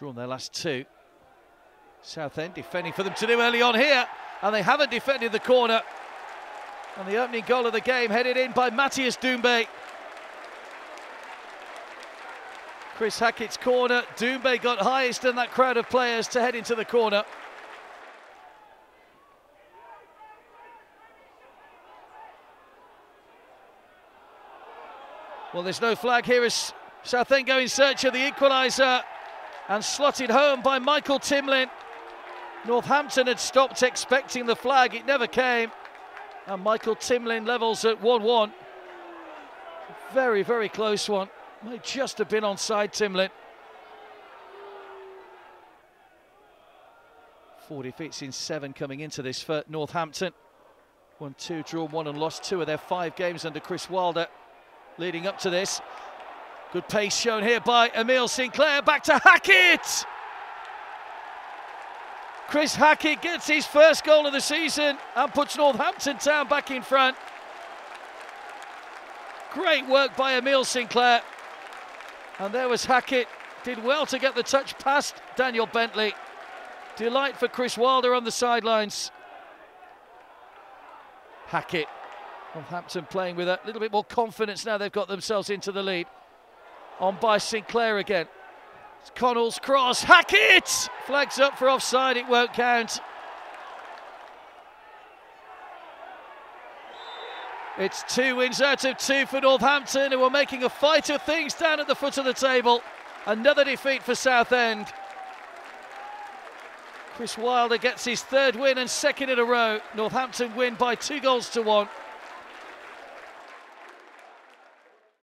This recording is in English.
drawn their last two. Southend defending for them to do early on here, and they haven't defended the corner. And the opening goal of the game headed in by Matthias Doumbé. Chris Hackett's corner, Doumbé got highest in that crowd of players to head into the corner. Well, there's no flag here as Southend go in search of the equaliser, and slotted home by Michael Timlin. Northampton had stopped expecting the flag, it never came. And Michael Timlin levels at 1-1. Very, very close one. Might just have been onside, Timlin. 4 defeats in 7 coming into this for Northampton. Won 2, drawn 1 and lost 2 of their 5 games under Chris Wilder. Leading up to this, good pace shown here by Emile Sinclair, back to Hackett! Chris Hackett gets his first goal of the season and puts Northampton Town back in front. Great work by Emile Sinclair, and there was Hackett, did well to get the touch past Daniel Bentley. Delight for Chris Wilder on the sidelines. Hackett. Northampton playing with a little bit more confidence now they've got themselves into the lead. On by Sinclair again. It's Connell's cross, Hackett! Flags up for offside, it won't count. It's 2 wins out of 2 for Northampton, who are making a fight of things down at the foot of the table. Another defeat for Southend. Chris Wilder gets his 3rd win and 2nd in a row. Northampton win by 2 goals to 1.